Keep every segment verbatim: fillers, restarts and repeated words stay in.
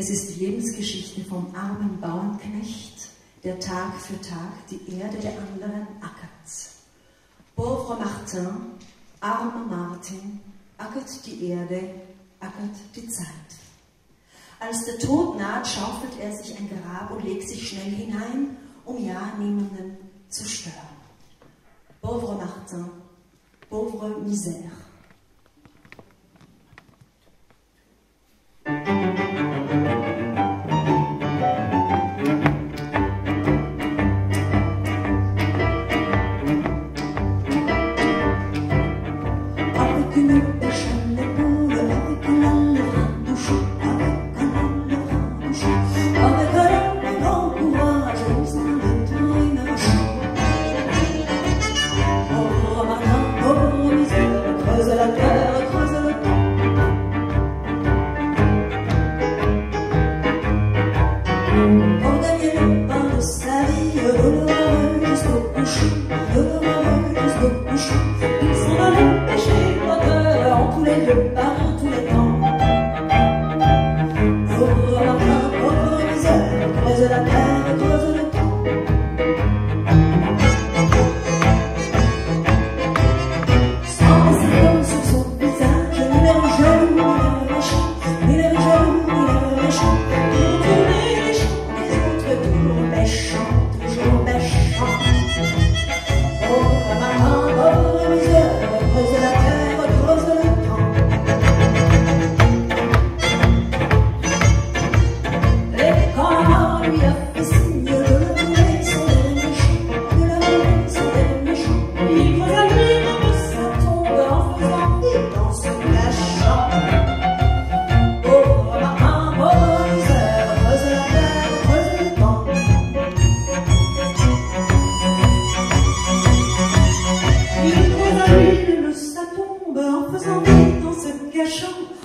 Es ist die Lebensgeschichte vom armen Bauernknecht, der Tag für Tag die Erde der anderen ackert. Pauvre Martin, armer Martin, ackert die Erde, ackert die Zeit. Als der Tod naht, schaufelt er sich ein Grab und legt sich schnell hinein, um ja niemanden zu stören. Pauvre Martin, pauvre Misère.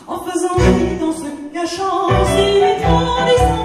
En faisant vite en se cachant, en s'imitant les sangs.